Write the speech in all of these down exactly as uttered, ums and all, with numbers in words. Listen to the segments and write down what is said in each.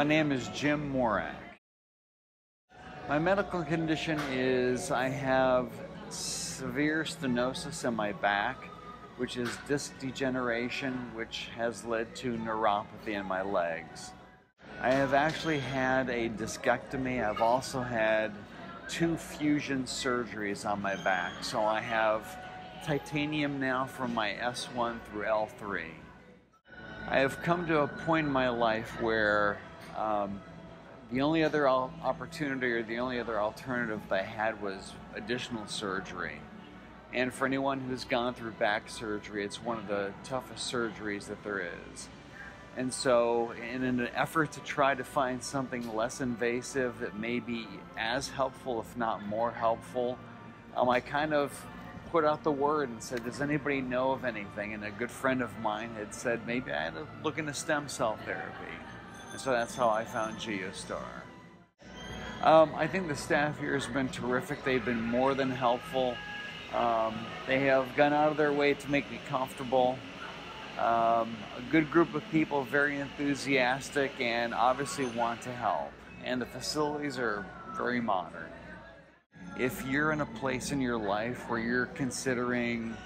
My name is Jim Morak. My medical condition is I have severe stenosis in my back, which is disc degeneration, which has led to neuropathy in my legs. I have actually had a discectomy. I've also had two fusion surgeries on my back. So I have titanium now from my S one through L three. I have come to a point in my life where um, the only other opportunity or the only other alternative that I had was additional surgery. And for anyone who's gone through back surgery, it's one of the toughest surgeries that there is. And so in an effort to try to find something less invasive that may be as helpful, if not more helpful, um, I kind of put out the word and said, does anybody know of anything? And a good friend of mine had said, maybe I had to look into stem cell therapy. And so that's how I found Giostar. Um, I think the staff here has been terrific. They've been more than helpful. Um, they have gone out of their way to make me comfortable. Um, a good group of people, very enthusiastic and obviously want to help. And the facilities are very modern. If you're in a place in your life where you're considering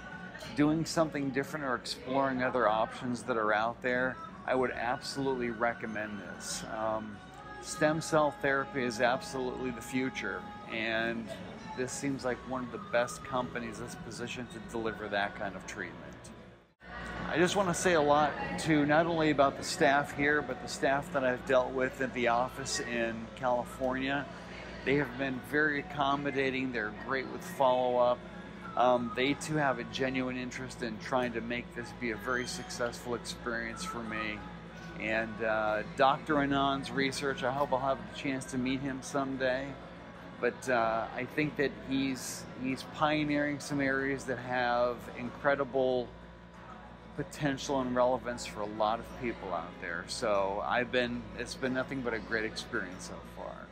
doing something different or exploring other options that are out there, I would absolutely recommend this. Um, stem cell therapy is absolutely the future, and this seems like one of the best companies that's positioned to deliver that kind of treatment. I just want to say a lot to not only about the staff here, but the staff that I've dealt with at the office in California. They have been very accommodating. They're great with follow-up. Um, they too have a genuine interest in trying to make this be a very successful experience for me. And uh, Doctor Anand's research, I hope I'll have the chance to meet him someday. But uh, I think that he's, he's pioneering some areas that have incredible potential and relevance for a lot of people out there. So I've been, it's been nothing but a great experience so far.